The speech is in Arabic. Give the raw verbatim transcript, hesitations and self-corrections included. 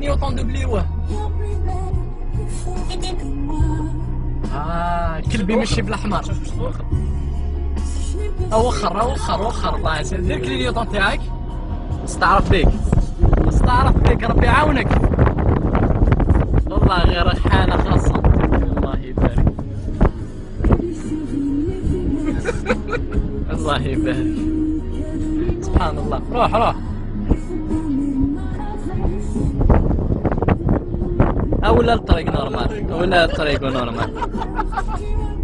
نيوتن دو بليوه. اه كلبي ماشي بالاحمر. او وخر او وخر وخر الله يسلمك. دير كلي نيوتن تاعك. استعرف فيك استعرف فيك ربي يعاونك. والله غير حالة خاصة الله يبارك. الله يبارك سبحان الله. روح روح أولا الطريق نورمال، أولا الطريق نورمال.